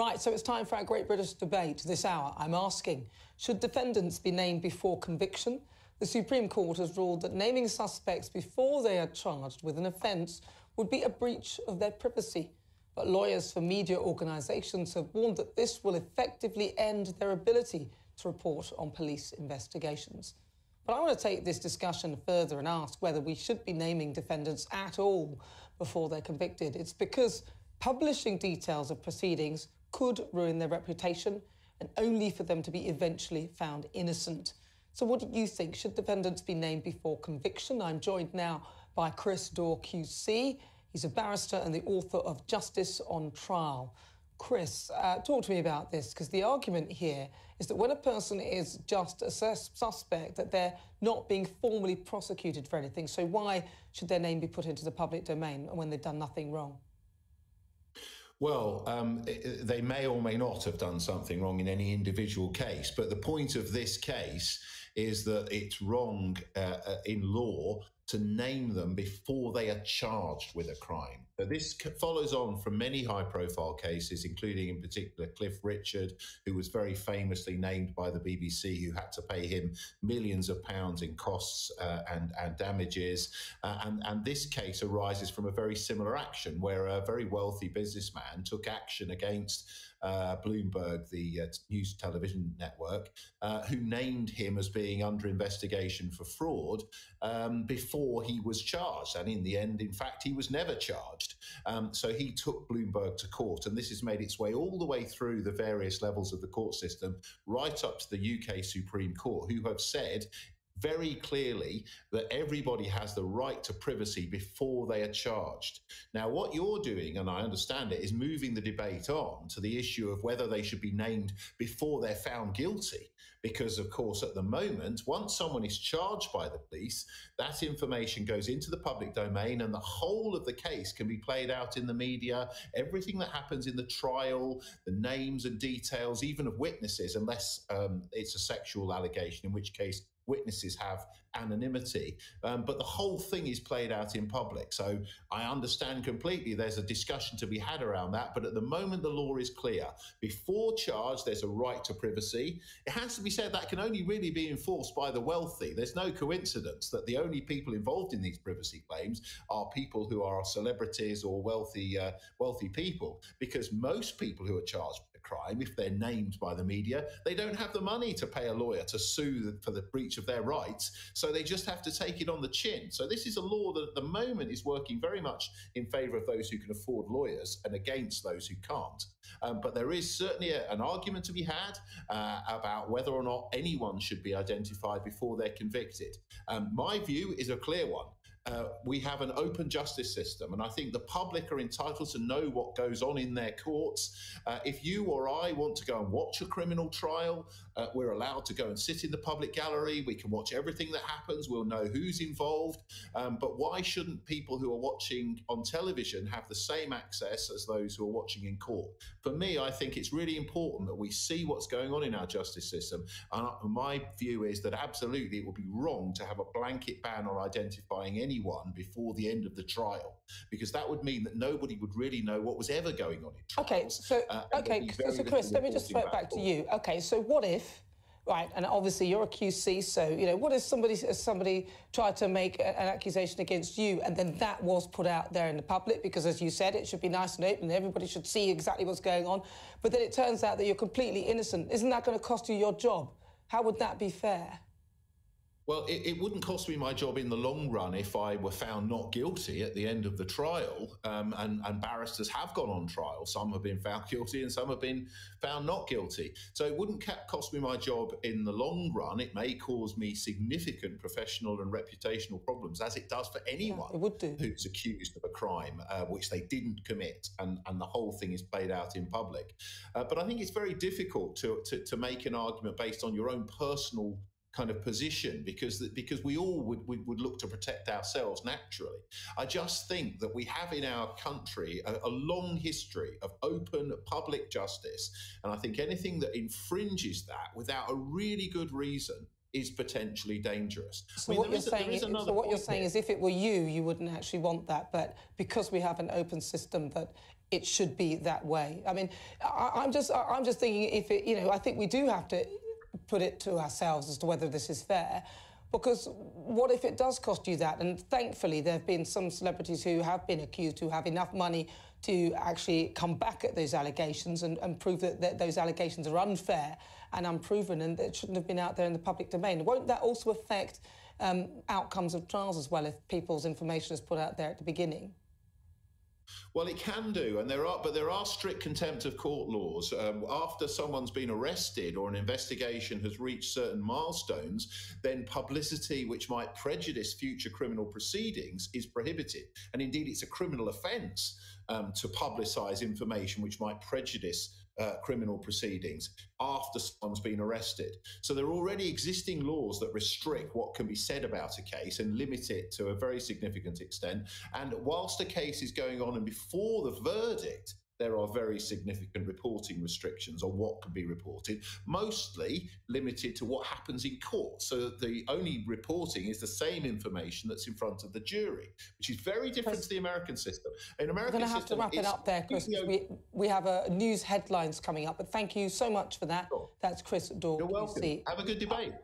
Right, so it's time for our Great British Debate. This hour, I'm asking, should defendants be named before conviction? The Supreme Court has ruled that naming suspects before they are charged with an offence would be a breach of their privacy. But lawyers for media organisations have warned that this will effectively end their ability to report on police investigations. But I want to take this discussion further and ask whether we should be naming defendants at all before they're convicted. It's because publishing details of proceedings could ruin their reputation and only for them to be eventually found innocent. So what do you think? Should defendants be named before conviction? I'm joined now by Chris Daw QC. He's a barrister and the author of Justice on Trial. Chris, talk to me about this, because the argument here is that when a person is just a suspect, that they're not being formally prosecuted for anything. So why should their name be put into the public domain when they've done nothing wrong? Well, they may or may not have done something wrong in any individual case, but the point of this case is that it's wrong in law to name them before they are charged with a crime. But this follows on from many high-profile cases, including in particular Cliff Richard, who was very famously named by the BBC, who had to pay him millions of pounds in costs and damages. And this case arises from a very similar action, where a very wealthy businessman took action against Bloomberg, the news television network, who named him as being under investigation for fraud before he was charged. And in the end, in fact, he was never charged. So he took Bloomberg to court, and this has made its way all the way through the various levels of the court system, right up to the UK Supreme Court, who have said very clearly that everybody has the right to privacy before they are charged. Now, what you're doing, and I understand it, is moving the debate on to the issue of whether they should be named before they're found guilty. Because, of course, at the moment, once someone is charged by the police, that information goes into the public domain and the whole of the case can be played out in the media. Everything that happens in the trial, the names and details, even of witnesses, unless it's a sexual allegation, in which case witnesses have anonymity, but the whole thing is played out in public. So I understand completely there's a discussion to be had around that, but at the moment the law is clear. Before charge, there's a right to privacy. It has to be said that can only really be enforced by the wealthy. There's no coincidence that the only people involved in these privacy claims are people who are celebrities or wealthy people, because most people who are charged with a crime, if they're named by the media, they don't have the money to pay a lawyer to sue for the breach of their rights, so they just have to take it on the chin. So this is a law that at the moment is working very much in favour of those who can afford lawyers and against those who can't. But there is certainly an argument to be had about whether or not anyone should be identified before they're convicted. My view is a clear one. We have an open justice system, and I think the public are entitled to know what goes on in their courts. If you or I want to go and watch a criminal trial, we're allowed to go and sit in the public gallery. We can watch everything that happens. We'll know who's involved. But why shouldn't people who are watching on television have the same access as those who are watching in court? For me, I think it's really important that we see what's going on in our justice system. And my view is that absolutely it would be wrong to have a blanket ban on identifying anyone before the end of the trial, because that would mean that nobody would really know what was ever going on in trials. Okay, so, so Chris, let me just throw it back to you. Okay, so what if, right, and obviously you're a QC, so, you know, what if somebody tried to make an accusation against you and then that was put out there in the public, because, as you said, it should be nice and open and everybody should see exactly what's going on, but then it turns out that you're completely innocent. Isn't that going to cost you your job? How would that be fair? Well, it wouldn't cost me my job in the long run if I were found not guilty at the end of the trial. And barristers have gone on trial. Some have been found guilty and some have been found not guilty. So it wouldn't cost me my job in the long run. It may cause me significant professional and reputational problems, as it does for anyone who's accused of a crime, which they didn't commit. And the whole thing is played out in public. But I think it's very difficult to make an argument based on your own personal kind of position, because we all would look to protect ourselves naturally. I just think that we have in our country a long history of open public justice, and I think anything that infringes that without a really good reason is potentially dangerous. So what you're saying is if it were you, you wouldn't actually want that, but because we have an open system that it should be that way. I mean, I'm just thinking if it, you know, I think we do have to put it to ourselves as to whether this is fair, because what if it does cost you that? And thankfully, there have been some celebrities who have been accused who have enough money to actually come back at those allegations and prove that those allegations are unfair and unproven and that shouldn't have been out there in the public domain. Won't that also affect outcomes of trials as well if people's information is put out there at the beginning? Well, it can do, and there are strict contempt of court laws. After someone's been arrested or an investigation has reached certain milestones, then publicity which might prejudice future criminal proceedings is prohibited. And indeed, it's a criminal offence to publicise information which might prejudice criminal proceedings after someone's been arrested. So there are already existing laws that restrict what can be said about a case and limit it to a very significant extent. And whilst a case is going on and before the verdict, there are very significant reporting restrictions on what can be reported, mostly limited to what happens in court. So that the only reporting is the same information that's in front of the jury, which is very different to the American system. In American system, I'm going to have to wrap it up there, Chris. We have news headlines coming up, but thank you so much for that. Sure. That's Chris Daw KC. You're welcome. Have a good debate.